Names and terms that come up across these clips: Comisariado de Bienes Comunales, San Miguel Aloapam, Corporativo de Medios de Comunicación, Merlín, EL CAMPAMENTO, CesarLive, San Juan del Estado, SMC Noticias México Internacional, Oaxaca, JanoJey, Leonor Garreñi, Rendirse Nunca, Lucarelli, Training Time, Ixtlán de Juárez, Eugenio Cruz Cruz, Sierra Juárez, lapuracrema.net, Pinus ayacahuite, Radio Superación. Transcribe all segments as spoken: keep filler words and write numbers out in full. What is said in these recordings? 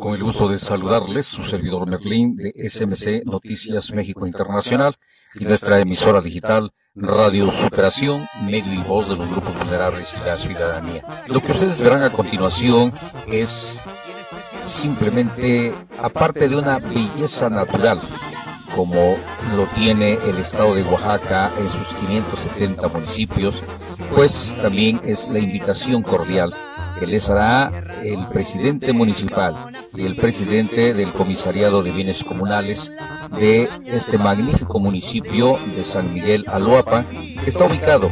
Con el gusto de saludarles, su servidor Merlín de S M C Noticias México Internacional y nuestra emisora digital Radio Superación, medio y voz de los grupos vulnerables y la ciudadanía. Lo que ustedes verán a continuación es simplemente, aparte de una belleza natural, como lo tiene el estado de Oaxaca en sus quinientos setenta municipios, pues también es la invitación cordial que les hará el presidente municipal y el presidente del Comisariado de Bienes Comunales de este magnífico municipio de San Miguel Aloapam, que está ubicado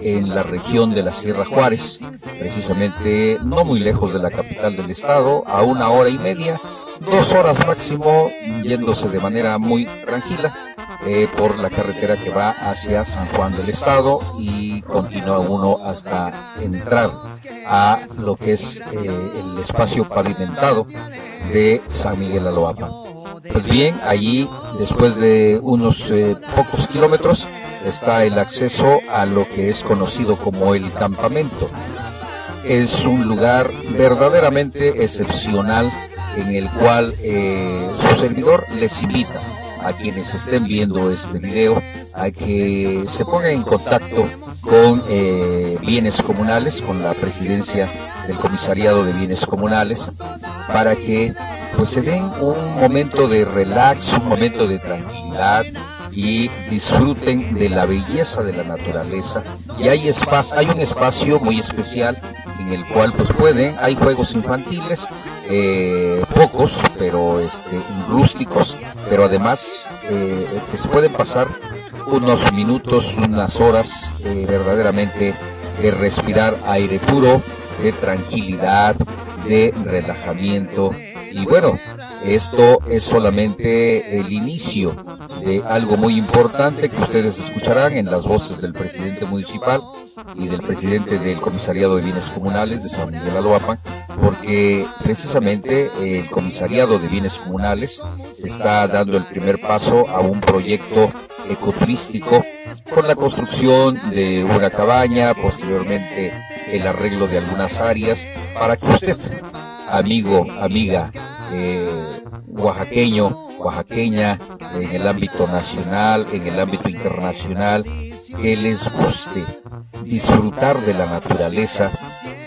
en la región de la Sierra Juárez, precisamente no muy lejos de la capital del estado, a una hora y media, dos horas máximo, yéndose de manera muy tranquila eh, por la carretera que va hacia San Juan del Estado y continúa uno hasta entrar a lo que es eh, el espacio pavimentado de San Miguel Aloapam. Pues bien, allí, después de unos eh, pocos kilómetros, está el acceso a lo que es conocido como el campamento. Es un lugar verdaderamente excepcional en el cual eh, su servidor les invita a quienes estén viendo este video a que se pongan en contacto con eh, Bienes Comunales, con la presidencia del Comisariado de Bienes Comunales, para que pues se den un momento de relax, un momento de tranquilidad y disfruten de la belleza de la naturaleza. Y hay espacio, hay un espacio muy especial en el cual pues pueden, hay juegos infantiles, eh, pocos, pero este, rústicos, pero además eh, que se pueden pasar unos minutos, unas horas eh, verdaderamente de respirar aire puro, de tranquilidad, de relajamiento. Y bueno, esto es solamente el inicio de algo muy importante que ustedes escucharán en las voces del presidente municipal y del presidente del Comisariado de Bienes Comunales de San Miguel Aloapam, porque precisamente el Comisariado de Bienes Comunales está dando el primer paso a un proyecto ecoturístico con la construcción de una cabaña, posteriormente el arreglo de algunas áreas, para que usted, amigo, amiga, eh, oaxaqueño, oaxaqueña, en el ámbito nacional, en el ámbito internacional, que les guste disfrutar de la naturaleza,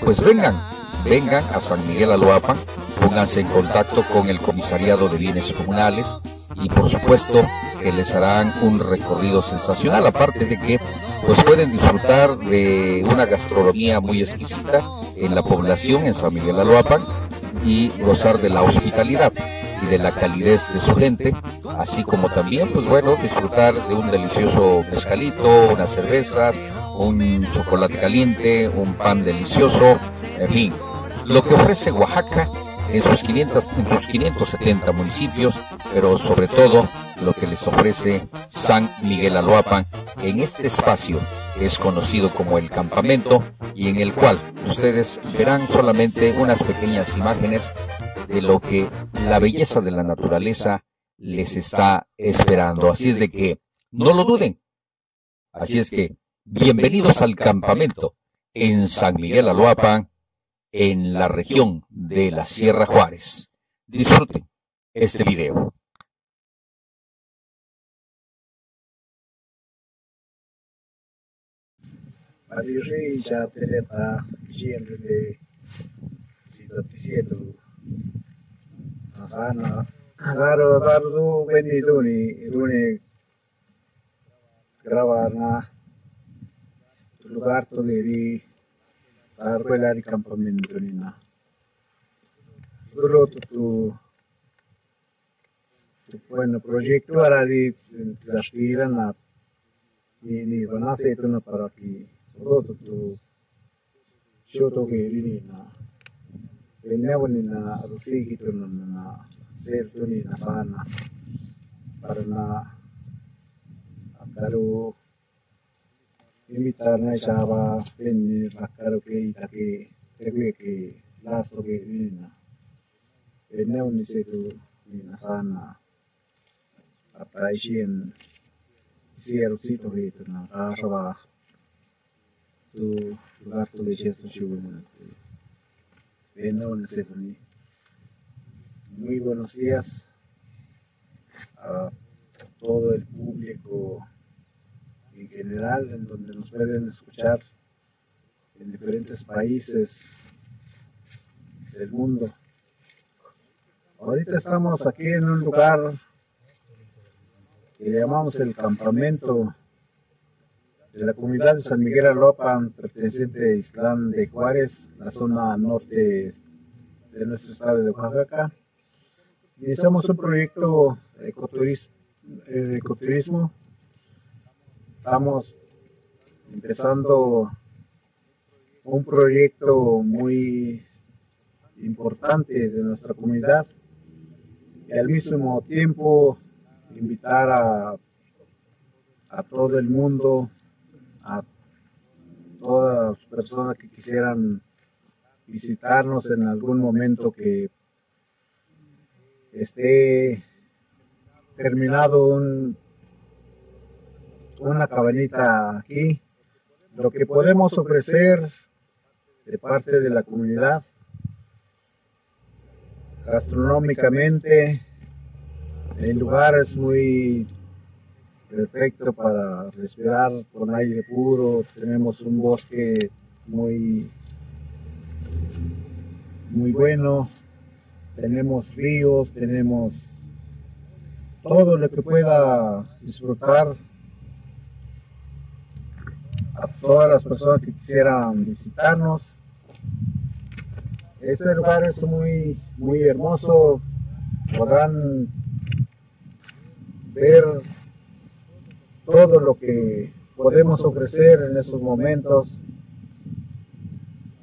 pues vengan, vengan a San Miguel Aloapam, pónganse en contacto con el Comisariado de Bienes Comunales y por supuesto que les harán un recorrido sensacional, aparte de que pues pueden disfrutar de una gastronomía muy exquisita en la población, en San Miguel Aloapam, y gozar de la hospitalidad y de la calidez de su gente, así como también, pues bueno, disfrutar de un delicioso mezcalito, unas cervezas, un chocolate caliente, un pan delicioso, en fin, lo que ofrece Oaxaca en sus quinientos, en sus quinientos setenta municipios, pero sobre todo lo que les ofrece San Miguel Aloapam en este espacio que es conocido como el campamento y en el cual ustedes verán solamente unas pequeñas imágenes de lo que la belleza de la naturaleza les está esperando. Así es de que no lo duden. Así es que bienvenidos al campamento en San Miguel Aloapam, en la región de la Sierra Juárez. Disfruten este video. Parece ya teleta siempre de sido asana daro daro venido ni rune grabar na lugar to de dar el campamento ni na todo tu tu bueno proyecto ahora de aspiran na ni van a hacer una para aquí. Todo tu yo toqué lina, venía bonina, así que tú no na, ser tú ni na sana, para na, acaro, invitar na chava, venir acaro que ita que, te cuide que, las toqué lina, venía bonita ser tú ni na sana, para allí en, si era así toqué tú na, arroba tu lugar tu de chiste chulo, bueno, no necesito ni Muy buenos días a todo el público en general, en donde nos pueden escuchar en diferentes países del mundo. Ahorita estamos aquí en un lugar que llamamos el campamento de la comunidad de San Miguel Aloapam, perteneciente a Ixtlán de Juárez, la zona norte de nuestro estado de Oaxaca. Iniciamos un proyecto de ecoturismo, de ecoturismo. Estamos empezando un proyecto muy importante de nuestra comunidad y al mismo tiempo invitar a, a todo el mundo, a todas las personas que quisieran visitarnos en algún momento que esté terminado un, una cabanita aquí. Lo que podemos ofrecer de parte de la comunidad, gastronómicamente, el lugar es muy perfecto para respirar con aire puro. Tenemos un bosque muy, muy bueno. Tenemos ríos, tenemos todo lo que pueda disfrutar a todas las personas que quisieran visitarnos. Este lugar es muy, muy hermoso. Podrán ver todo lo que podemos ofrecer en estos momentos.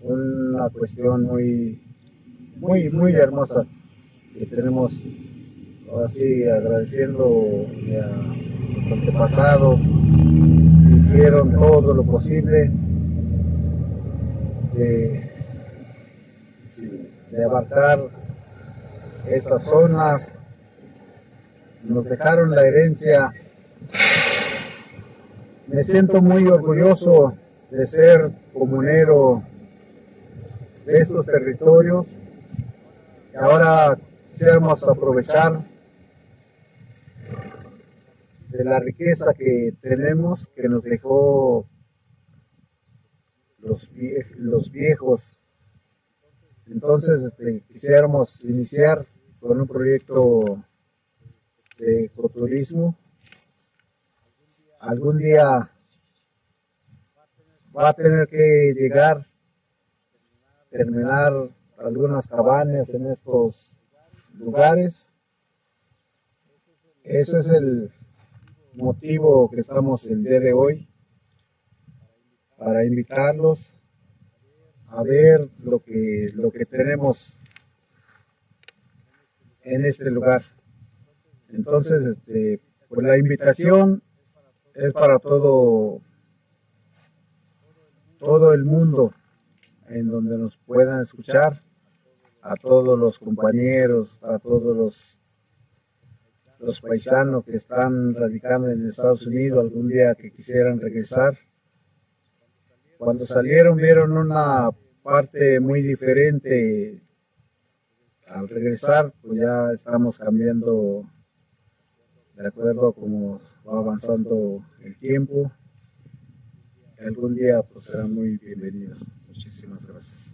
Una cuestión muy muy muy hermosa que tenemos, así agradeciendo a los antepasados que hicieron todo lo posible de, de abarcar estas zonas. Nos dejaron la herencia. Me siento muy orgulloso de ser comunero de estos territorios. Ahora quisiéramos aprovechar de la riqueza que tenemos, que nos dejó los, vie los viejos. Entonces este, quisiéramos iniciar con un proyecto de ecoturismo. Algún día va a tener que llegar, terminar algunas cabañas en estos lugares. Ese es el motivo que estamos el día de hoy, para invitarlos a ver lo que, lo que tenemos en este lugar. Entonces, este, pues la invitación es para todo, todo el mundo, en donde nos puedan escuchar, a todos los compañeros, a todos los, los paisanos que están radicando en Estados Unidos, algún día que quisieran regresar. Cuando salieron vieron una parte muy diferente. Al regresar, pues ya estamos cambiando de acuerdo a cómo va avanzando el tiempo. Algún día pues serán muy bienvenidos. Muchísimas gracias.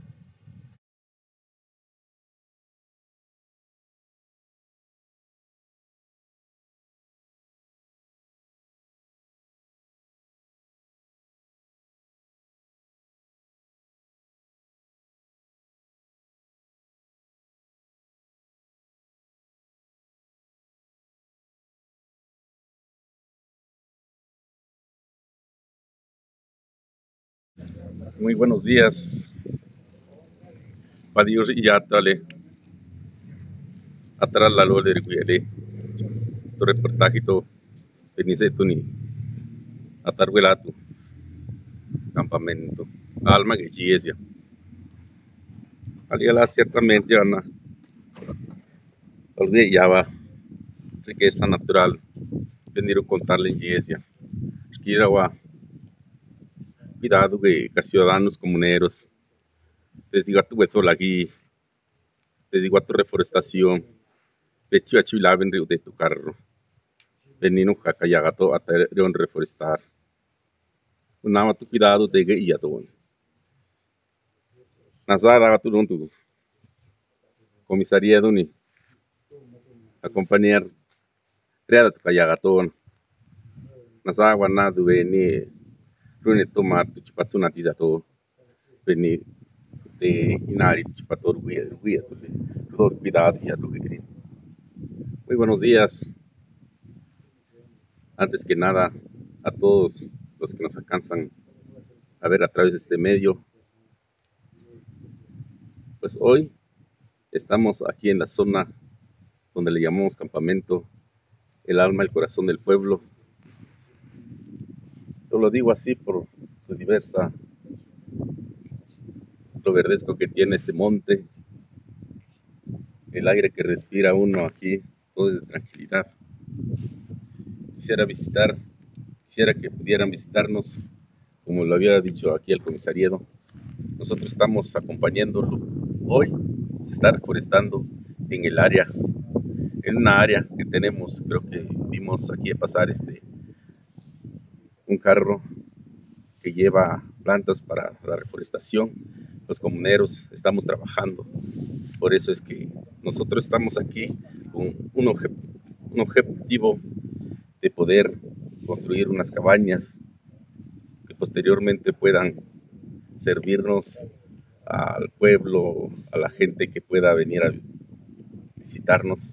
Muy buenos días. Padios y atale. Atrás la luz de Riguele. Tu reportajito. Penicetuni. Atarguelato. Campamento. Alma que chiesia. Aliela ciertamente, Ana. Olvide ya va. Riqueza natural. Venir a contarle en chiesia. Esquira va. Cuidado que ciudadanos comuneros, desde tu hueso aquí, desde tu reforestación, de Chihuahua vendría de tu carro. Venino Jacayagato hasta de un reforestar. Unama tu cuidado de que iadón. Nazara gatulón tu comisaría doni. Acompañar triada tu cayagatón. Nazara guanado veni. Rune tomar tu chipatsuna tizato. Veni de inari tu chipator guía guía tu le. Ror cuidado ya tu guía. Muy buenos días. Antes que nada, a todos los que nos alcanzan a ver a través de este medio, pues hoy estamos aquí en la zona donde le llamamos campamento, el alma, el corazón del pueblo. Yo lo digo así por su diversa, lo verdesco que tiene este monte, el aire que respira uno aquí, todo es de tranquilidad. Quisiera visitar, quisiera que pudieran visitarnos, como lo había dicho aquí el comisariado. Nosotros estamos acompañándolo. Hoy se está reforestando en el área, en una área que tenemos, creo que vimos aquí pasar este, un carro que lleva plantas para la reforestación. Los comuneros estamos trabajando, por eso es que nosotros estamos aquí con un, obje, un objetivo de poder construir unas cabañas que posteriormente puedan servirnos al pueblo, a la gente que pueda venir a visitarnos.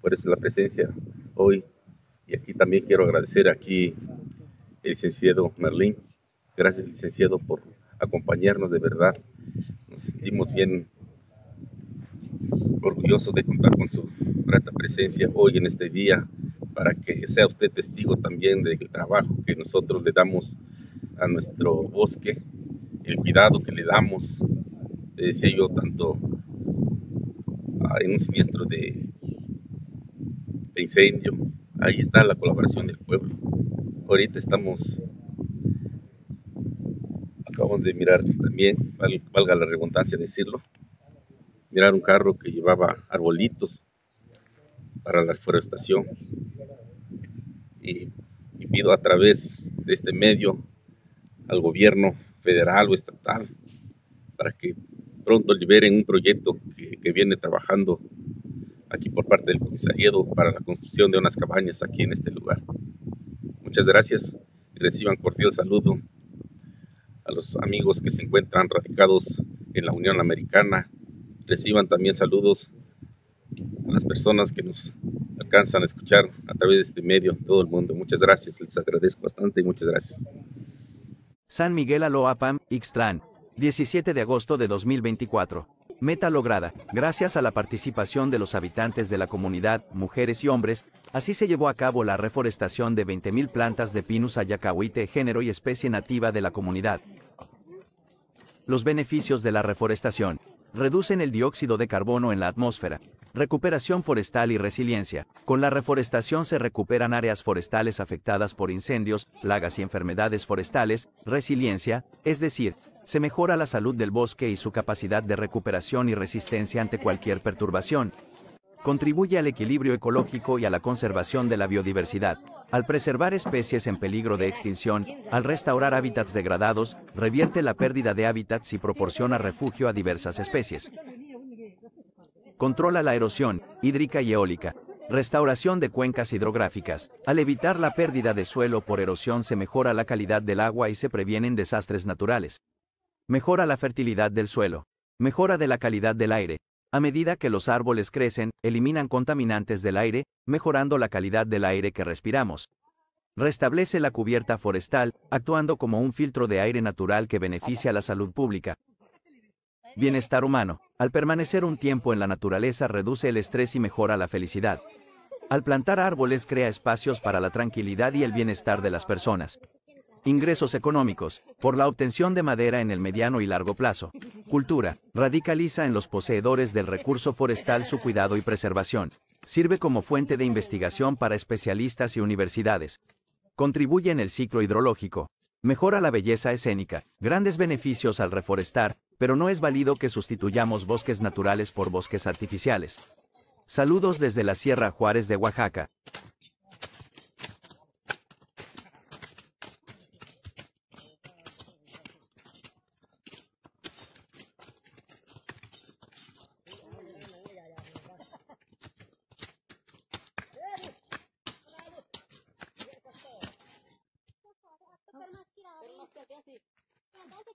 Por eso la presencia hoy. Y aquí también quiero agradecer aquí el licenciado Merlín. Gracias, licenciado, por acompañarnos, de verdad. Nos sentimos bien orgullosos de contar con su grata presencia hoy en este día, para que sea usted testigo también del trabajo que nosotros le damos a nuestro bosque, el cuidado que le damos, le decía yo, tanto en un siniestro de, de incendio. Ahí está la colaboración del pueblo. Ahorita estamos, acabamos de mirar también, valga la redundancia decirlo, mirar un carro que llevaba arbolitos para la reforestación. Y, y pido a través de este medio al gobierno federal o estatal para que pronto liberen un proyecto que, que viene trabajando aquí por parte del comisariado para la construcción de unas cabañas aquí en este lugar. Muchas gracias y reciban cordial saludo a los amigos que se encuentran radicados en la Unión Americana. Reciban también saludos a las personas que nos alcanzan a escuchar a través de este medio, todo el mundo. Muchas gracias, les agradezco bastante y muchas gracias. San Miguel Aloapam, Ixtlán, diecisiete de agosto de dos mil veinticuatro. Meta lograda. Gracias a la participación de los habitantes de la comunidad, mujeres y hombres, así se llevó a cabo la reforestación de veinte mil plantas de Pinus ayacahuite, género y especie nativa de la comunidad. Los beneficios de la reforestación. Reducen el dióxido de carbono en la atmósfera. Recuperación forestal y resiliencia. Con la reforestación se recuperan áreas forestales afectadas por incendios, plagas y enfermedades forestales. Resiliencia, es decir, se mejora la salud del bosque y su capacidad de recuperación y resistencia ante cualquier perturbación. Contribuye al equilibrio ecológico y a la conservación de la biodiversidad. Al preservar especies en peligro de extinción, al restaurar hábitats degradados, revierte la pérdida de hábitats y proporciona refugio a diversas especies. Controla la erosión hídrica y eólica. Restauración de cuencas hidrográficas. Al evitar la pérdida de suelo por erosión se mejora la calidad del agua y se previenen desastres naturales. Mejora la fertilidad del suelo. Mejora de la calidad del aire. A medida que los árboles crecen, eliminan contaminantes del aire, mejorando la calidad del aire que respiramos. Restablece la cubierta forestal, actuando como un filtro de aire natural que beneficia a la salud pública. Bienestar humano. Al permanecer un tiempo en la naturaleza reduce el estrés y mejora la felicidad. Al plantar árboles crea espacios para la tranquilidad y el bienestar de las personas. Ingresos económicos. Por la obtención de madera en el mediano y largo plazo. Cultura. Radicaliza en los poseedores del recurso forestal su cuidado y preservación. Sirve como fuente de investigación para especialistas y universidades. Contribuye en el ciclo hidrológico. Mejora la belleza escénica. Grandes beneficios al reforestar, pero no es válido que sustituyamos bosques naturales por bosques artificiales. Saludos desde la Sierra Juárez de Oaxaca.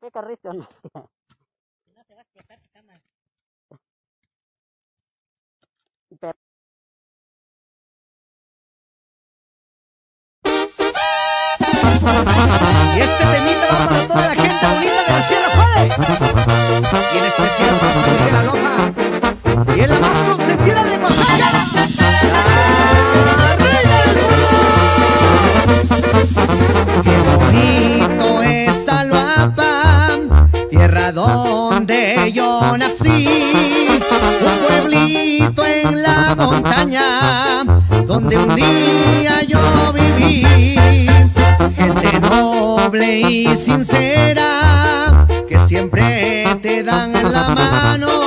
¿Qué carrito? No te va a explotar su cámara. Y este temita va para toda la gente bonita de la Sierra Juárez. Y en especial para San Miguel Aloapam. Y es la más consentida de Oaxaca. ¡La reina del mundo! ¡Qué bonito es Aloapam! Tierra donde yo nací, un pueblito en la montaña, donde un día yo viví. Gente noble y sincera, que siempre te dan la mano.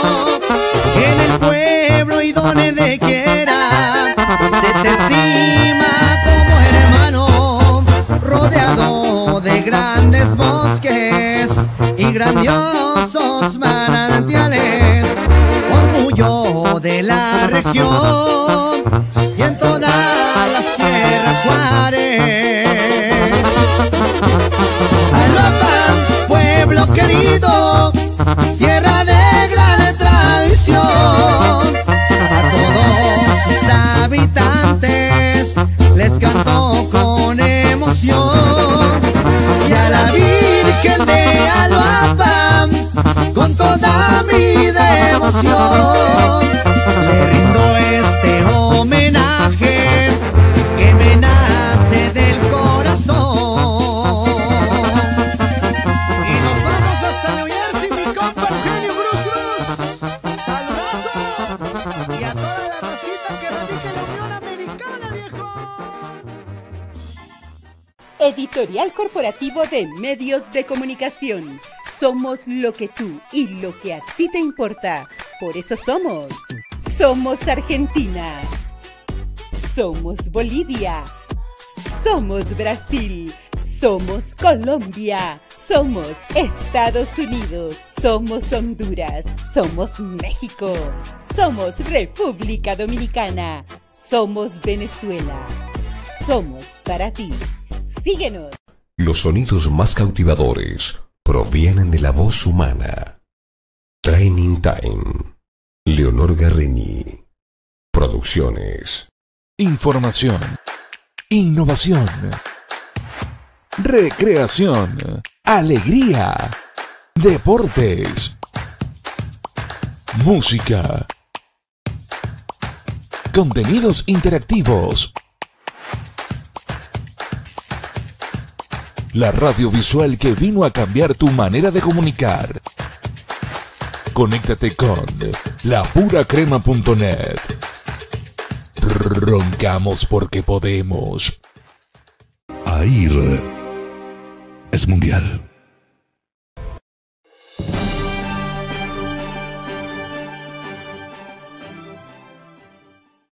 En el pueblo y donde te quiera, se te estima como hermano, rodeado de grandes bosques y grandiosos manantiales, orgullo de la región y en toda la Sierra Juárez. Aloapam, pueblo querido, tierra de gran tradición, a todos sus habitantes les cantó con emoción, y a la Virgen de Aloapam con toda mi devoción le rindo este homenaje que me nace del corazón. Y nos vamos hasta New Jersey, mi compa Eugenio Cruz Cruz. Saludazos y a toda la racita que radica en la Unión Americana, viejo. Editorial Corporativo de Medios de Comunicación. Somos lo que tú y lo que a ti te importa. Por eso somos. Somos Argentina. Somos Bolivia. Somos Brasil. Somos Colombia. Somos Estados Unidos. Somos Honduras. Somos México. Somos República Dominicana. Somos Venezuela. Somos para ti. Síguenos. Los sonidos más cautivadores provienen de la voz humana. Training Time. Leonor Garreñi. Producciones. Información. Innovación. Recreación. Alegría. Deportes. Música. Contenidos interactivos. La radio visual que vino a cambiar tu manera de comunicar. Conéctate con lapuracrema punto net. Roncamos porque podemos. A ir es mundial.